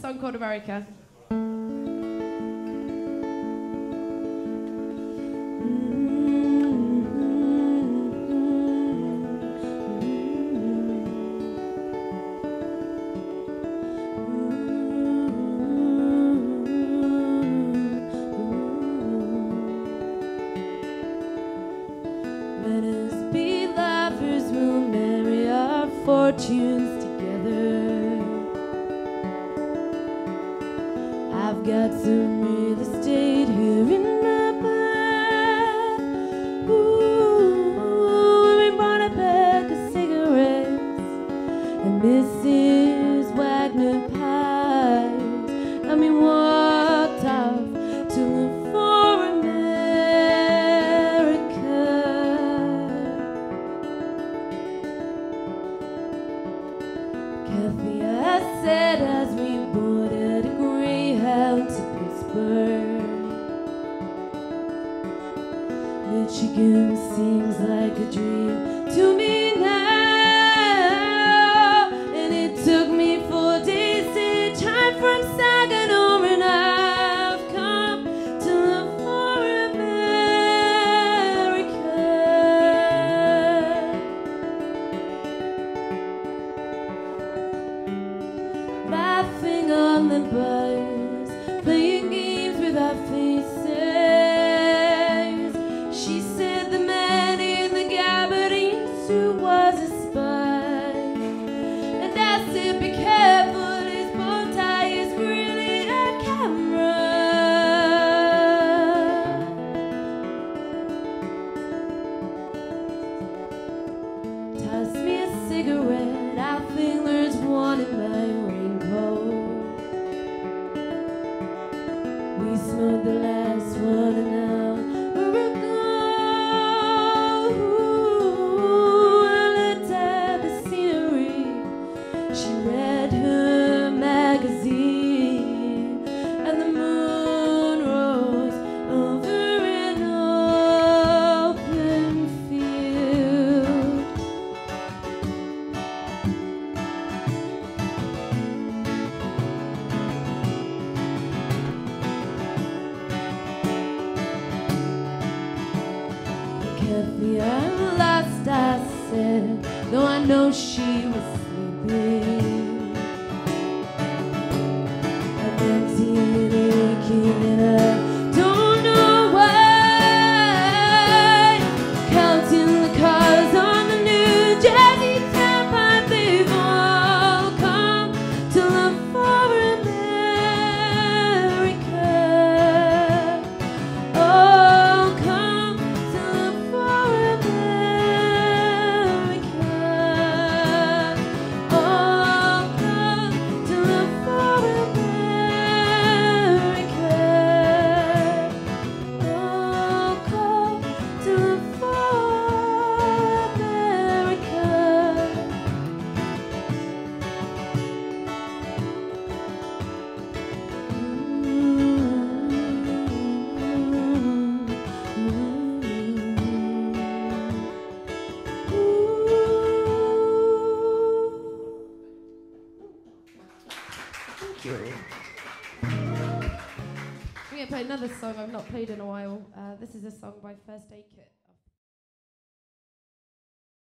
song called America. Let us be lovers, we'll marry our fortunes together. I've got some real estate here in my bed. Ooh, we bought a pack of cigarettes and Mrs. Wagner pies. I mean, walked off to a Kathy, I said as we boarded a Greyhound to Pittsburgh. Michigan seems like a dream to me now, and it took me 4 days each time from Saginaw, and I've come to look for America. Laughing on the bus, playing games with our faces. She said the man in the gabardine suit was a spy, and I said, be careful, his bow tie is really a camera. Toss me a cigarette, our fingers wanted my way. We smoked the last one and now we're gone. I looked at the scenery. She read her magazine, and the moon rose over an open field. Kathy, I'm lost, I said, though I know she was sleeping. I'm empty and aching, and I don't know why. Counting the cars on the New Jersey turnpike, they've all come to look for America. Oh, we're going to play another song I've not played in a while. This is a song by First Aid Kit.